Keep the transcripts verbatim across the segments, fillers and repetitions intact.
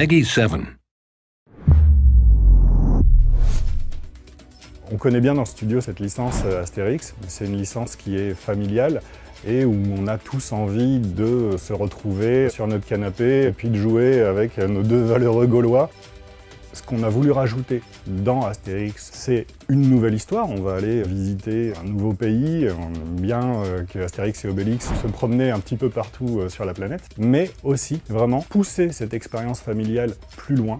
Peggy sept. On connaît bien dans le studio cette licence Astérix. C'est une licence qui est familiale et où on a tous envie de se retrouver sur notre canapé et puis de jouer avec nos deux valeureux Gaulois. Ce qu'on a voulu rajouter dans Astérix, c'est une nouvelle histoire. On va aller visiter un nouveau pays. On aime bien que Astérix et Obélix se promenaient un petit peu partout sur la planète, mais aussi vraiment pousser cette expérience familiale plus loin.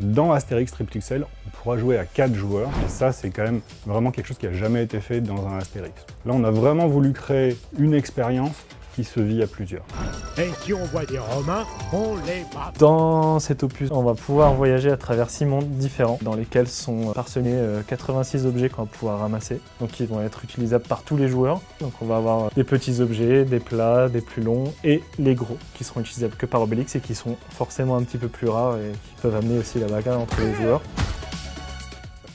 Dans Astérix X L, on pourra jouer à quatre joueurs, et ça c'est quand même vraiment quelque chose qui n'a jamais été fait dans un Astérix. Là on a vraiment voulu créer une expérience qui se vit à plusieurs. Et si on voit des Romains, on les bat. Dans cet opus, on va pouvoir voyager à travers six mondes différents, dans lesquels sont parsemés quatre-vingt-six objets qu'on va pouvoir ramasser, donc qui vont être utilisables par tous les joueurs. Donc on va avoir des petits objets, des plats, des plus longs, et les gros, qui seront utilisables que par Obélix et qui sont forcément un petit peu plus rares et qui peuvent amener aussi la bagarre entre les joueurs.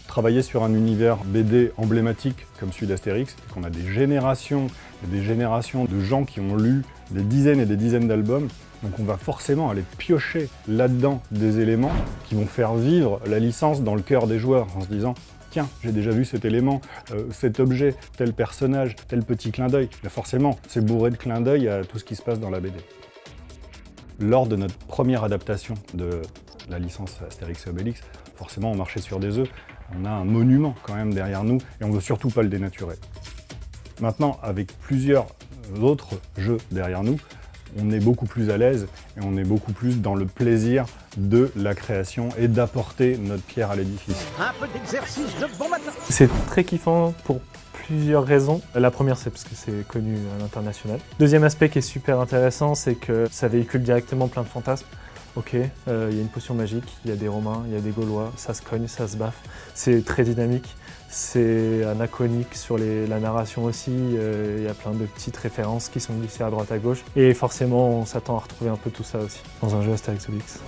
Travailler sur un univers B D emblématique comme celui d'Astérix, qu'on a des générations et des générations de gens qui ont lu des dizaines et des dizaines d'albums, donc on va forcément aller piocher là-dedans des éléments qui vont faire vivre la licence dans le cœur des joueurs, en se disant « Tiens, j'ai déjà vu cet élément, euh, cet objet, tel personnage, tel petit clin d'œil ». Forcément, c'est bourré de clin d'œil à tout ce qui se passe dans la B D. Lors de notre première adaptation de la licence Astérix et Obélix, forcément on marchait sur des œufs. On a un monument quand même derrière nous et on ne veut surtout pas le dénaturer. Maintenant, avec plusieurs autres jeux derrière nous, on est beaucoup plus à l'aise et on est beaucoup plus dans le plaisir de la création et d'apporter notre pierre à l'édifice. Un peu d'exercice de bon matin. C'est très kiffant pour plusieurs raisons. La première, c'est parce que c'est connu à l'international. Deuxième aspect qui est super intéressant, c'est que ça véhicule directement plein de fantasmes. Ok, il euh, y a une potion magique, il y a des Romains, il y a des Gaulois, ça se cogne, ça se baffe. C'est très dynamique, c'est anachronique sur les, la narration aussi. Il euh, y a plein de petites références qui sont glissées à droite à gauche. Et forcément, on s'attend à retrouver un peu tout ça aussi dans un jeu Astérix Obélix.